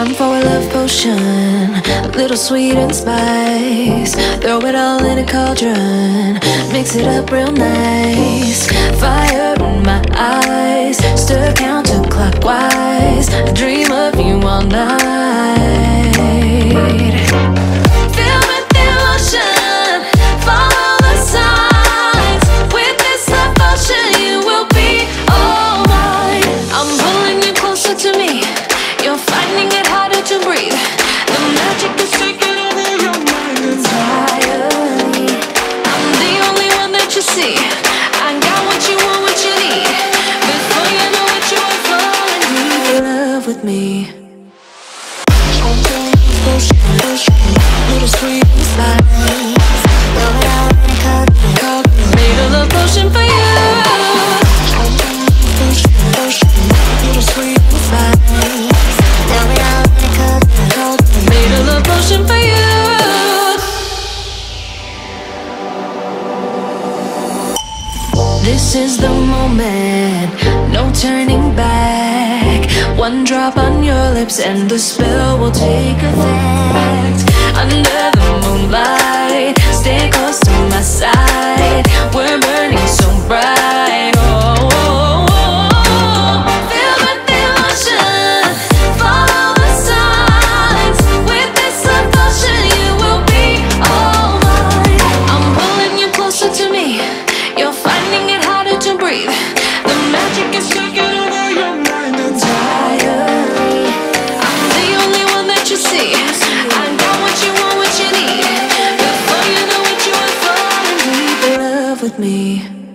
Time for a love potion, a little sweet and spice. Throw it all in a cauldron, mix it up real nice. Fire in my eyes, stir counterclockwise. I dream of you all night. Fill with the ocean, follow the signs. With this love potion you will be all mine. I'm pulling you closer to me, you're finding it harder to breathe. The magic is taking over your mind entirely. I'm the only one that you see. I got what you want, what you need. Before you know it, you are falling in love with me. Little sweet inside. This is the moment, no turning back. One drop on your lips and the spell will take effect. Under the moonlight, stay close to my side. We're burning so bright. Feel with the ocean, follow the signs. With this love potion you will be all mine. I'm pulling you closer to me, you're finding it harder to breathe. The magic is taking over your mind entirely. I'm the only one that you see. I got what you want, what you need. Before you know it, you are falling in love with me.